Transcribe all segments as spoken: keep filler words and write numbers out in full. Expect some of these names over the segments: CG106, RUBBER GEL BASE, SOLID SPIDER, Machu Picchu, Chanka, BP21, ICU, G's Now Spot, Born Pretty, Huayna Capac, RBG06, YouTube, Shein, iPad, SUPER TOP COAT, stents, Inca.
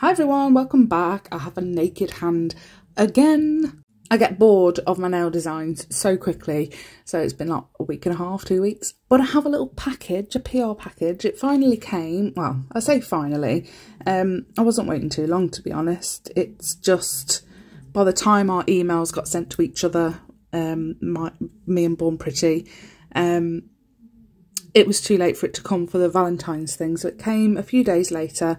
Hi everyone, welcome back. I have a naked hand again. I get bored of my nail designs so quickly, so it's been like a week and a half, two weeks. But I have a little package, a P R package. It finally came, well, I say finally, um, I wasn't waiting too long to be honest. It's just by the time our emails got sent to each other, um, my, me and Born Pretty, um, it was too late for it to come for the Valentine's thing. So it came a few days later.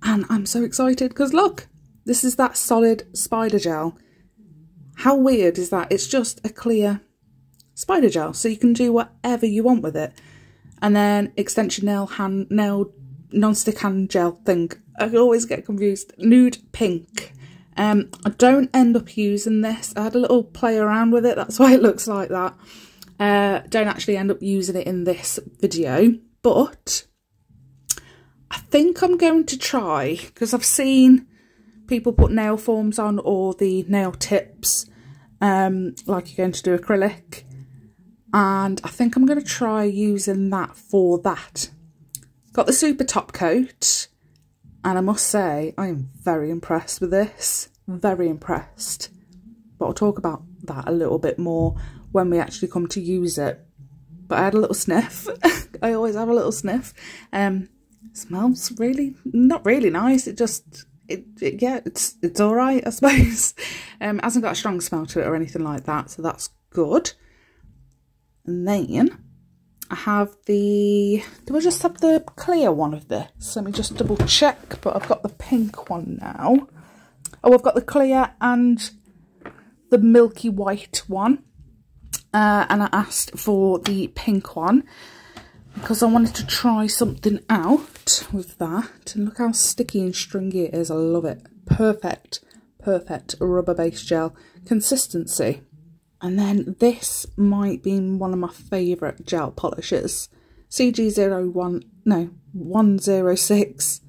And I'm so excited because look, this is that solid spider gel. How weird is that? It's just a clear spider gel, so you can do whatever you want with it. And then extension nail hand nail non-stick hand gel thing. I always get confused. Nude pink. Um, I don't end up using this. I had a little play around with it. That's why it looks like that. Uh, don't actually end up using it in this video, but I think I'm going to try, because I've seen people put nail forms on or the nail tips, um, like you're going to do acrylic, and I think I'm going to try using that for that. Got the super top coat, and I must say I am very impressed with this, very impressed, but I'll talk about that a little bit more when we actually come to use it. But I had a little sniff. I always have a little sniff. Um, smells really not really nice. It just it, it yeah it's it's all right, I suppose. Um hasn't got a strong smell to it or anything like that, so that's good. And then I have the do I just have the clear one of this? Let me just double check, but I've got the pink one now. Oh, I've got the clear and the milky white one, uh and I asked for the pink one because I wanted to try something out with that. And look how sticky and stringy it is. I love it. Perfect, perfect rubber base gel consistency. And then this might be one of my favourite gel polishes. C G zero one, no, one oh six.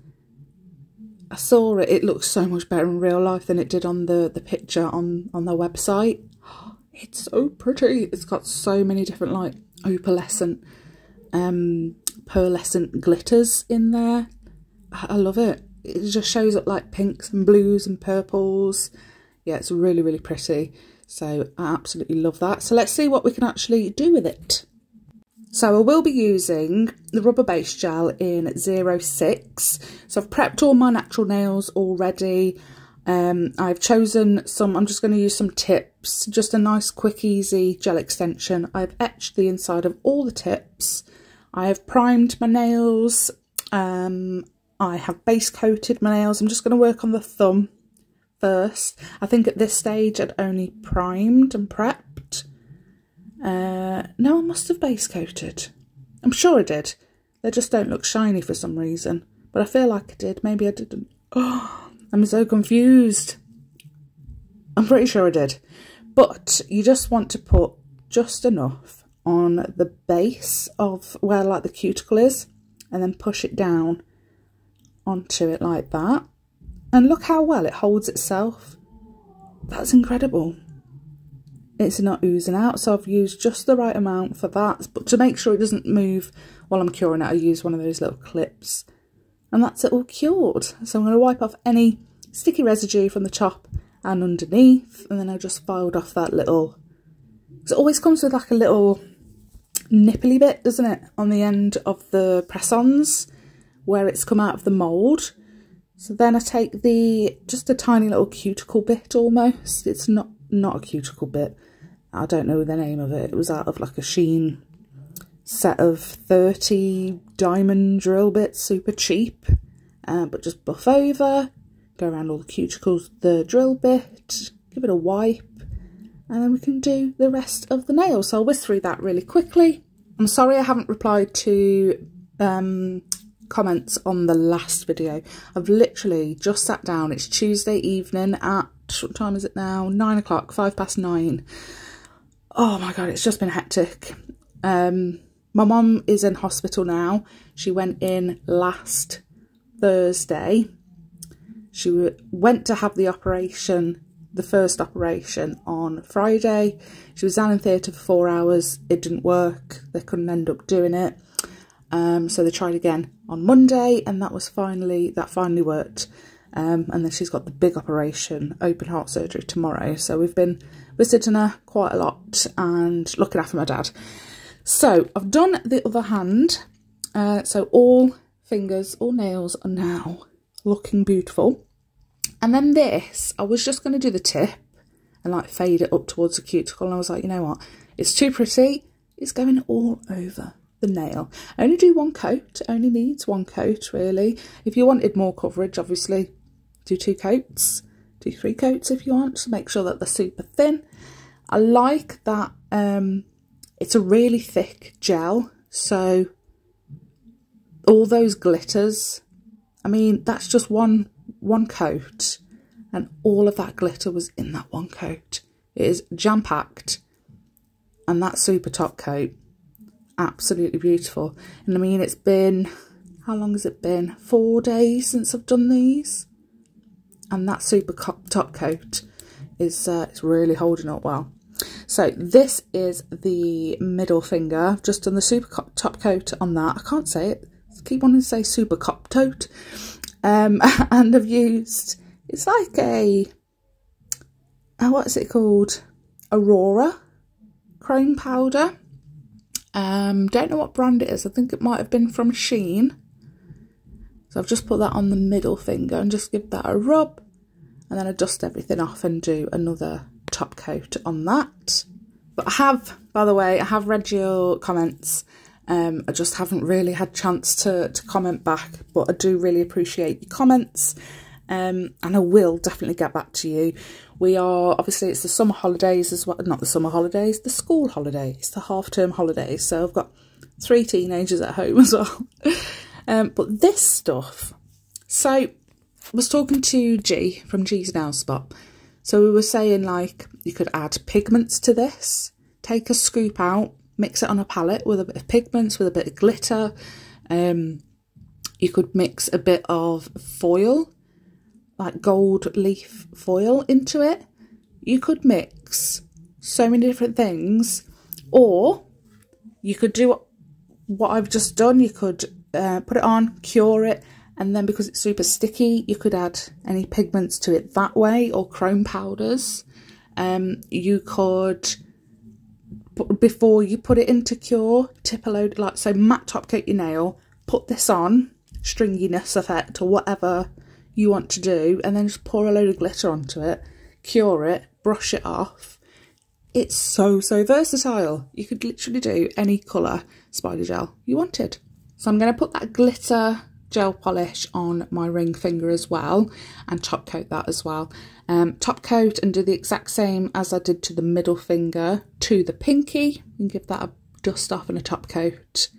I saw it. It looks so much better in real life than it did on the, the picture on, on their website. It's so pretty. It's got so many different, like, opalescent um pearlescent glitters in there. I love it. It just shows up like pinks and blues and purples. Yeah, it's really really pretty, so I absolutely love that. So let's see what we can actually do with it. So I will be using the rubber base gel in zero six. So I've prepped all my natural nails already. um I've chosen some. I'm just going to use some tips, just a nice quick easy gel extension. I've etched the inside of all the tips. I have primed my nails, um, I have base coated my nails. I'm just going to work on the thumb first. I think at this stage I'd only primed and prepped. Uh, no, I must have base coated. I'm sure I did. They just don't look shiny for some reason, but I feel like I did. Maybe I didn't. Oh, I'm so confused. I'm pretty sure I did. But you just want to put just enough on the base of where like the cuticle is, and then push it down onto it like that. And look how well it holds itself. That's incredible. It's not oozing out, so I've used just the right amount for that. But to make sure it doesn't move while I'm curing it, I use one of those little clips, and that's it all cured. So I'm going to wipe off any sticky residue from the top and underneath, and then I just filed off that little, because it always comes with like a little nipply bit, doesn't it, on the end of the press-ons where it's come out of the mould. So then I take the just a tiny little cuticle bit almost. It's not not a cuticle bit. I don't know the name of it. It was out of like a Shein set of thirty diamond drill bits, super cheap, uh, but just buff over, go around all the cuticles, the drill bit, give it a wipe, and then we can do the rest of the nail. So I'll whiz through that really quickly. I'm sorry I haven't replied to um, comments on the last video. I've literally just sat down. It's Tuesday evening at, what time is it now? Nine o'clock, five past nine. Oh my God, it's just been hectic. Um, my mum is in hospital now. She went in last Thursday. She went to have the operation, the first operation on Friday. She was down in theatre for four hours. It didn't work. They couldn't end up doing it. Um, so they tried again on Monday, and that was finally, that finally worked. Um, and then she's got the big operation, open heart surgery tomorrow. So we've been visiting her quite a lot and looking after my dad. So I've done the other hand. Uh, so all fingers, all nails are now looking beautiful. And then this, I was just going to do the tip and like fade it up towards the cuticle. And I was like, you know what? It's too pretty. It's going all over the nail. I only do one coat. Only needs one coat, really. If you wanted more coverage, obviously, do two coats. Do three coats if you want. So make sure that they're super thin. I like that um, it's a really thick gel. So all those glitters, I mean, that's just one one coat. And all of that glitter was in that one coat. It is jam-packed. And that super top coat, absolutely beautiful. And I mean, it's been, how long has it been? Four days since I've done these. And that super top coat is uh, it's really holding up well. So this is the middle finger. I've just done the super top coat on that. I can't say it. I keep wanting to say super cop tote. Um, and I've used, it's like a, oh, what is it called? Aurora chrome powder. Um, don't know what brand it is. I think it might have been from Shein. So I've just put that on the middle finger and just give that a rub. And then I dust everything off and do another top coat on that. But I have, by the way, I have read your comments. Um, I just haven't really had chance to, to comment back. But I do really appreciate your comments. Um, and I will definitely get back to you. We are, obviously, it's the summer holidays as well. Not the summer holidays, the school holidays, the half-term holidays. So I've got three teenagers at home as well. um, but this stuff. So I was talking to G from G's Now Spot. So we were saying, like, you could add pigments to this. Take a scoop out, mix it on a palette with a bit of pigments, with a bit of glitter. Um, you could mix a bit of foil, like gold leaf foil into it. You could mix so many different things, or you could do what I've just done. You could uh, put it on, cure it, and then because it's super sticky, you could add any pigments to it that way, or chrome powders. Um, you could, before you put it into cure, tip a load, like so matte top coat your nail, put this on, stringiness effect or whatever you want to do, and then just pour a load of glitter onto it, cure it, brush it off. It's so, so versatile. You could literally do any colour spider gel you wanted. So I'm going to put that glitter gel polish on my ring finger as well, and top coat that as well. Um, top coat and do the exact same as I did to the middle finger to the pinky, and give that a dust off and a top coat.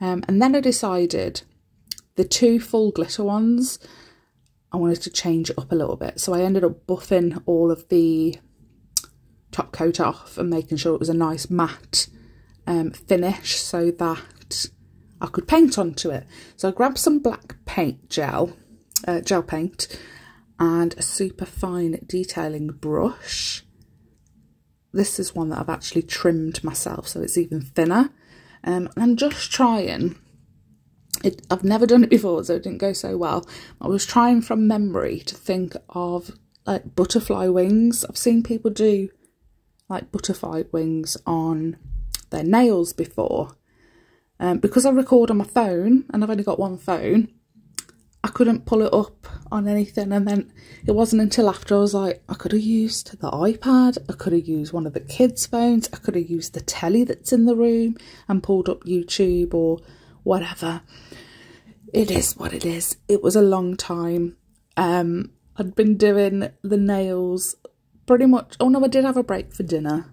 Um, and then I decided the two full glitter ones, I wanted to change it up a little bit. So I ended up buffing all of the top coat off and making sure it was a nice matte um, finish so that I could paint onto it. So I grabbed some black paint gel, uh, gel paint, and a super fine detailing brush. This is one that I've actually trimmed myself, so it's even thinner. Um, and I'm just trying... It, I've never done it before, so it didn't go so well. I was trying from memory to think of like butterfly wings. I've seen people do like butterfly wings on their nails before. Um, because I record on my phone and I've only got one phone, I couldn't pull it up on anything. And then it wasn't until after I was like, I could have used the iPad. I could have used one of the kids' phones. I could have used the telly that's in the room and pulled up YouTube or whatever. It is what it is. It was a long time. Um, I'd been doing the nails pretty much. Oh no, I did have a break for dinner.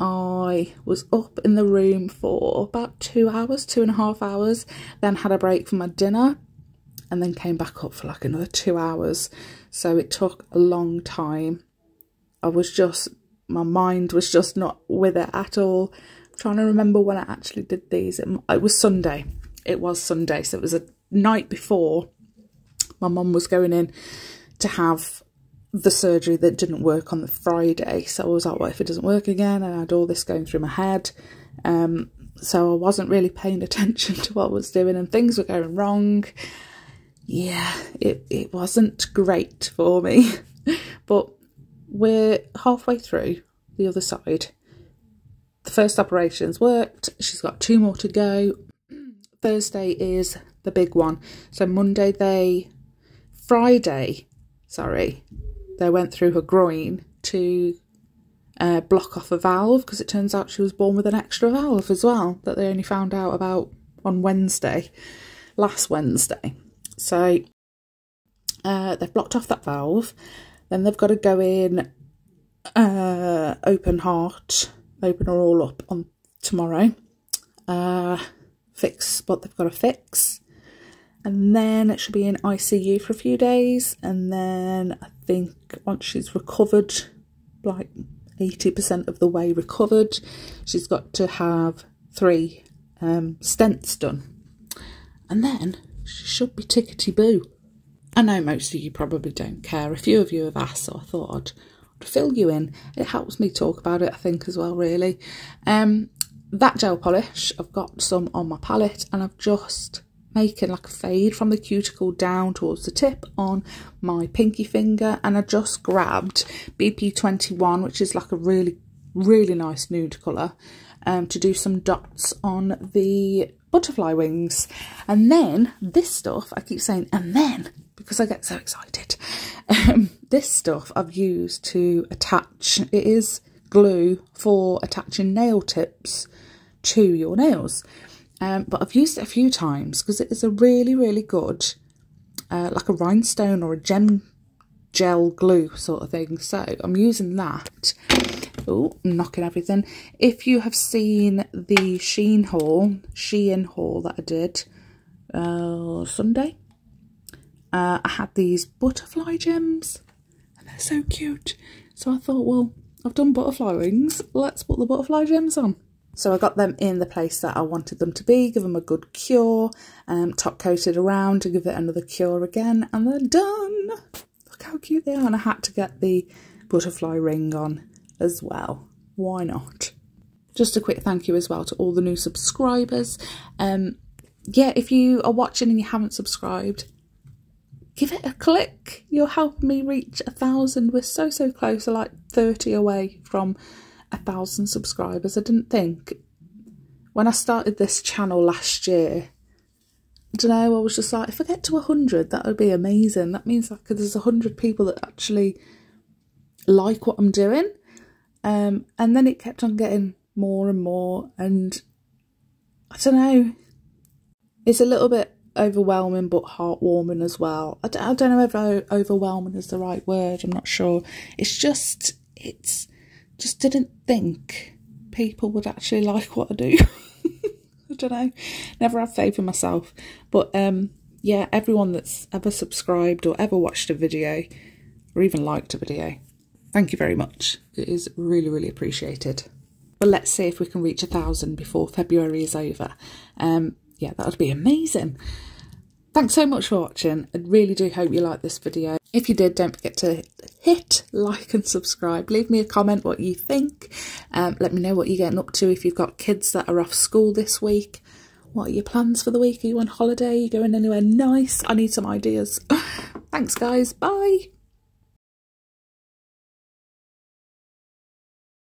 I was up in the room for about two hours, two and a half hours, then had a break for my dinner and then came back up for like another two hours. So it took a long time. I was just, my mind was just not with it at all. Trying to remember when I actually did these. It, it was Sunday. It was Sunday. So it was a night before my mum was going in to have the surgery that didn't work on the Friday. So I was like, well, if it doesn't work again? And I had all this going through my head. Um, so I wasn't really paying attention to what I was doing and things were going wrong. yeah, it, it wasn't great for me. But we're halfway through the other side. The first operation's worked. She's got two more to go. Thursday is the big one. So Monday they... Friday, sorry, they went through her groin to uh, block off a valve, because it turns out she was born with an extra valve as well that they only found out about on Wednesday, last Wednesday. So uh, they've blocked off that valve. Then they've got to go in uh, open heart, open her all up on tomorrow, uh, fix what they've got to fix. And then it should be in I C U for a few days. And then I think once she's recovered, like eighty percent of the way recovered, she's got to have three um, stents done. And then she should be tickety-boo. I know most of you probably don't care. A few of you have asked, so I thought I'd, I'd fill you in. It helps me talk about it, I think, as well, really. Um, that gel polish, I've got some on my palette, and I've just... making like a fade from the cuticle down towards the tip on my pinky finger, and I just grabbed B P twenty-one, which is like a really really nice nude colour, um, to do some dots on the butterfly wings. And then this stuff, I keep saying and then because I get so excited, um, this stuff I've used to attach, it is glue for attaching nail tips to your nails. Um, but I've used it a few times because it is a really, really good, uh, like a rhinestone or a gem gel glue sort of thing. So I'm using that. Oh, I'm knocking everything. If you have seen the Shein haul, Shein haul that I did uh, Sunday, uh, I had these butterfly gems and they're so cute. So I thought, well, I've done butterfly wings. Let's put the butterfly gems on. So I got them in the place that I wanted them to be, give them a good cure, um, top coated around to give it another cure again, and they're done. Look how cute they are. And I had to get the butterfly ring on as well. Why not? Just a quick thank you as well to all the new subscribers. Um, yeah, if you are watching and you haven't subscribed, give it a click. You're helping me reach a thousand. We're so, so close. We're like thirty away from... a thousand subscribers. I didn't think when I started this channel last year, I don't know, I was just like, if I get to a hundred, that would be amazing. That means like there's a hundred people that actually like what I'm doing, um and then it kept on getting more and more, and I don't know, it's a little bit overwhelming but heartwarming as well. I don't, I don't know if overwhelming is the right word, I'm not sure. It's just, it's just didn't think people would actually like what I do. I don't know, never have faith in myself. But um, yeah, everyone that's ever subscribed or ever watched a video or even liked a video, thank you very much. It is really, really appreciated. But let's see if we can reach a thousand before February is over. Um, yeah, that would be amazing. Thanks so much for watching. I really do hope you liked this video. If you did, don't forget to hit like and subscribe. Leave me a comment what you think. Um, let me know what you're getting up to. If you've got kids that are off school this week, what are your plans for the week? Are you on holiday? Are you going anywhere nice? I need some ideas. Thanks, guys. Bye.